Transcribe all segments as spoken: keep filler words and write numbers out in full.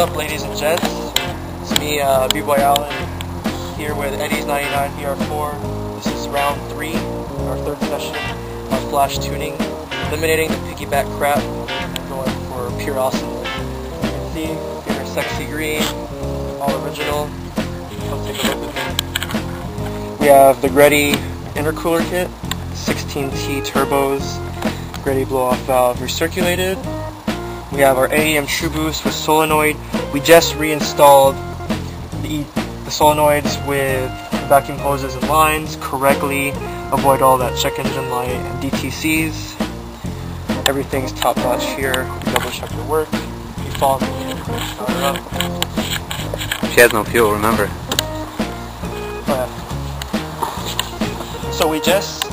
What's up, ladies and gents? It's me, uh, B-Boy Allen, here with Eddie's ninety-nine E R four. This is round three, our third session of flash tuning, eliminating the piggyback crap and going for pure awesomeness. You can see, pure sexy green, all original. Come take a look with me. We have the Greddy intercooler kit, sixteen T turbos, Greddy blow-off valve recirculated. We have our A E M Tru-Boost with solenoid. We just reinstalled the, the solenoids with vacuum hoses and lines correctly. Avoid all that check engine light and D T Cs. Everything's top notch here. We double check the work. You follow me in and start it up. She has no fuel, remember. Uh, so we just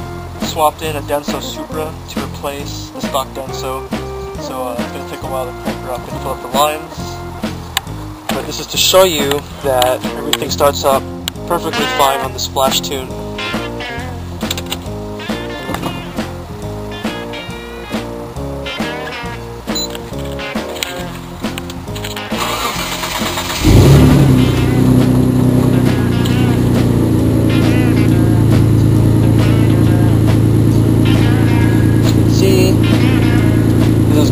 swapped in a Denso Supra to replace the stock Denso. So uh, it's going to take a while to crank her up and fill up the lines. But this is to show you that everything starts up perfectly fine on the splash tune.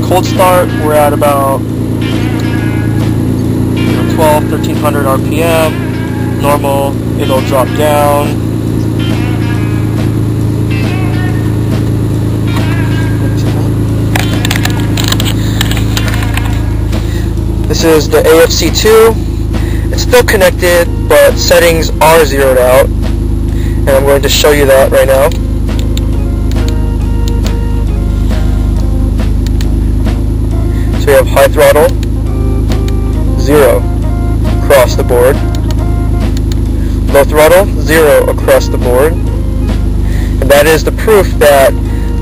Cold start, we're at about you know, twelve, thirteen hundred R P M. Normal, it'll drop down. This is the A F C two. It's still connected, but settings are zeroed out, and I'm going to show you that right now. So we have high throttle, zero across the board, low throttle, zero across the board, and that is the proof that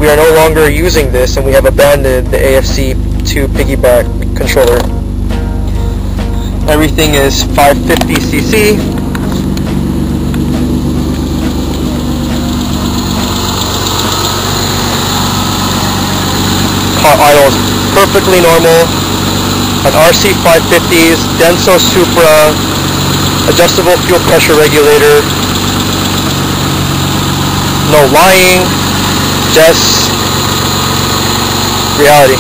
we are no longer using this and we have abandoned the A F C two piggyback controller. Everything is five fifty C C. Hot idle is perfectly normal. An R C five fifties, Denso Supra, adjustable fuel pressure regulator. No lying, just reality.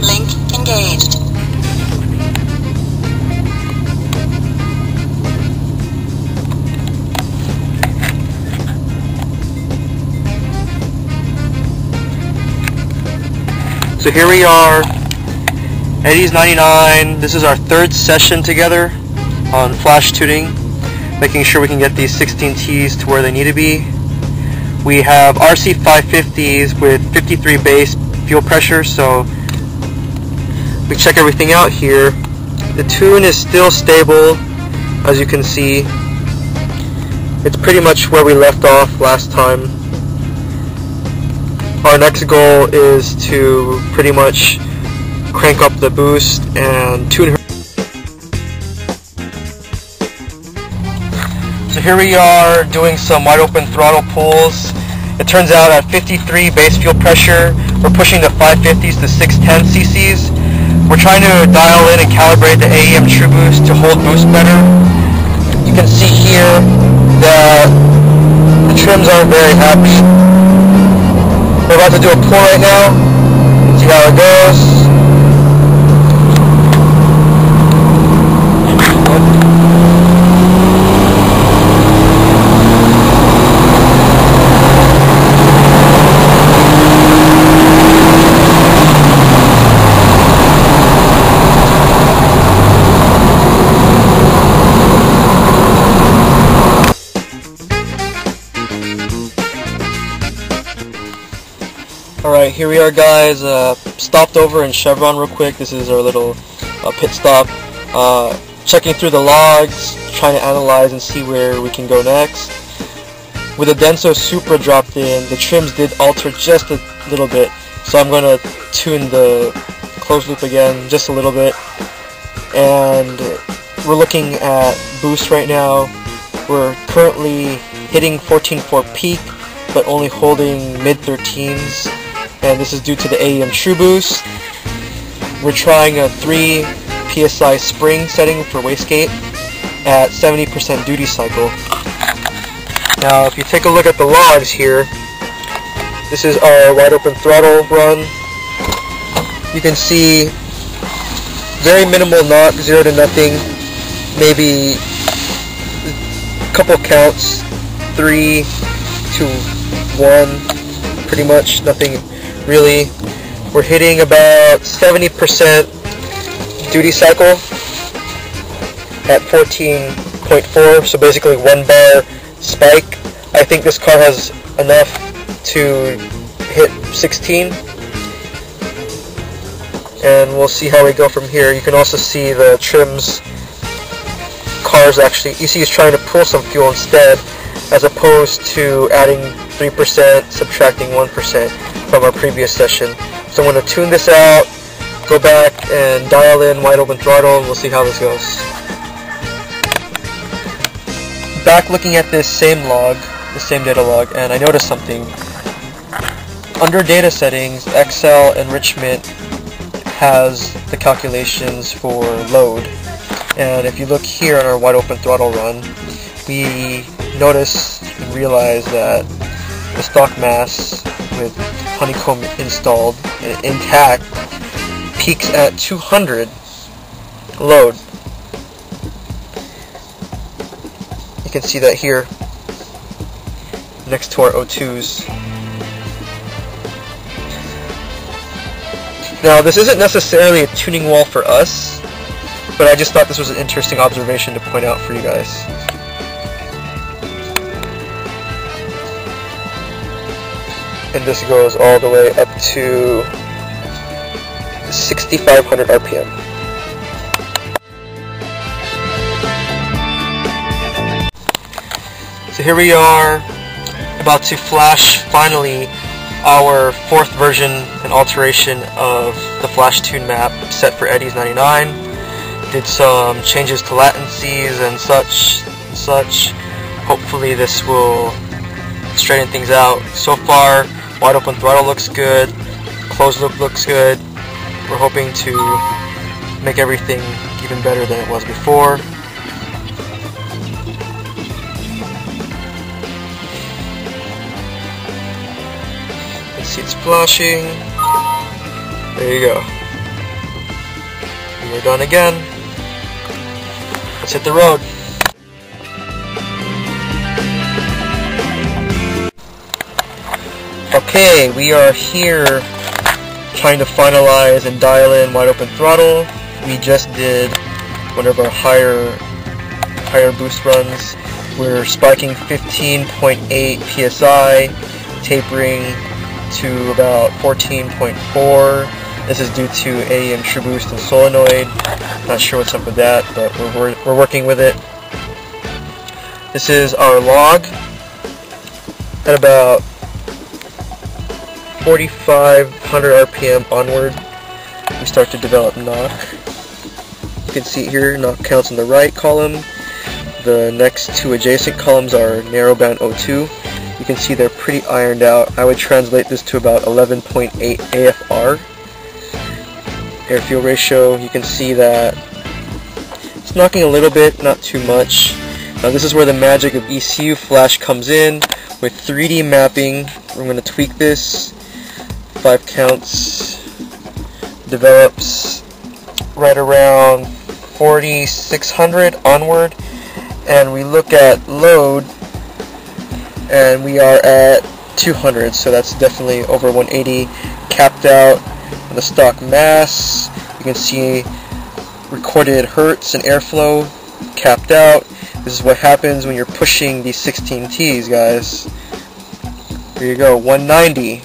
Link engaged. So here we are, Eddie's ninety-nine. This is our third session together on flash tuning, making sure we can get these sixteen T's to where they need to be. We have R C five fifties with fifty-three base fuel pressure, so we check everything out here. The tune is still stable, as you can see. It's pretty much where we left off last time. Our next goal is to pretty much crank up the boost and tune her. So here we are doing some wide open throttle pulls. It turns out at fifty-three base fuel pressure, we're pushing the five fifties to six ten C C's. We're trying to dial in and calibrate the A E M Tru-Boost to hold boost better. You can see here that the trims aren't very happy. We're about to do a pull right now, see how it goes. Alright, here we are, guys. Uh, stopped over in Chevron real quick. This is our little uh, pit stop. Uh, checking through the logs, trying to analyze and see where we can go next. With the Denso Supra dropped in, the trims did alter just a little bit. So I'm going to tune the closed loop again just a little bit. And we're looking at boost right now. We're currently hitting fourteen point four peak, but only holding mid thirteens, and this is due to the A E M Tru-Boost. We're trying a three P S I spring setting for wastegate at seventy percent duty cycle. Now if you take a look at the logs here, this is our wide open throttle run. You can see very minimal knock, zero to nothing, maybe a couple counts, three to one, pretty much nothing really. We're hitting about seventy percent duty cycle at fourteen point four, so basically one bar spike. I think this car has enough to hit sixteen. And we'll see how we go from here. You can also see the trims cars actually. E C is trying to pull some fuel instead, as opposed to adding three percent, subtracting one percent from our previous session. So I'm going to tune this out, go back and dial in wide open throttle, and we'll see how this goes. Back looking at this same log, the same data log, and I noticed something. Under data settings, Excel enrichment has the calculations for load, and if you look here on our wide open throttle run, we notice and realize that the stock mass with honeycomb installed and intact peaks at two hundred load. You can see that here next to our O twos. Now, this isn't necessarily a tuning wall for us, but I just thought this was an interesting observation to point out for you guys. And this goes all the way up to sixty-five hundred R P M. So here we are, about to flash, finally, our fourth version and alteration of the flash tune map set for Eddie's ninety-nine. Did some changes to latencies and such and such. Hopefully this will straighten things out. So far, wide open throttle looks good, closed loop looks good. We're hoping to make everything even better than it was before. See, it's flashing. There you go. And we're done again. Let's hit the road. Okay, we are here trying to finalize and dial in wide open throttle. We just did one of our higher higher boost runs. We're spiking fifteen point eight P S I, tapering to about fourteen point four. This is due to A E M Tru-Boost and solenoid. Not sure what's up with that, but we're, we're working with it. This is our log at about forty-five hundred R P M onward. We start to develop knock. You can see here, knock counts in the right column. The next two adjacent columns are narrowband O two. You can see they're pretty ironed out. I would translate this to about eleven point eight A F R. Air-fuel ratio, you can see that it's knocking a little bit, not too much. Now this is where the magic of ECUFlash comes in with three D mapping. We're going to tweak this. Five counts develops right around forty-six hundred onward, and we look at load, and we are at two hundred, so that's definitely over one eighty, capped out on the stock mass. You can see recorded hertz and airflow capped out. This is what happens when you're pushing these sixteen Ts, guys. There you go, one ninety,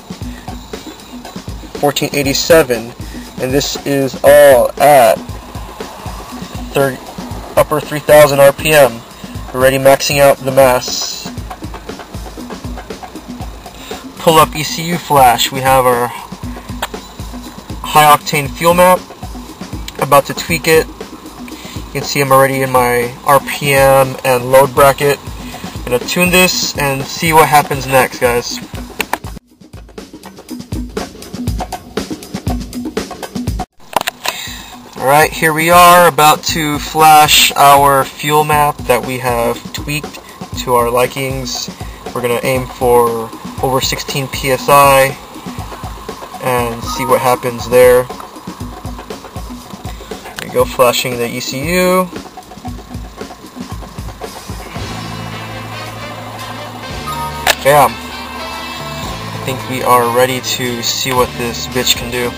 fourteen eighty-seven, and this is all at upper three thousand R P M, already maxing out the mass. Pull up ECUFlash. We have our high octane fuel map. About to tweak it. You can see I'm already in my R P M and load bracket. I'm gonna tune this and see what happens next, guys. Alright, here we are, about to flash our fuel map that we have tweaked to our likings. We're going to aim for over sixteen P S I and see what happens there. There we go, flashing the E C U. Bam! I think we are ready to see what this bitch can do.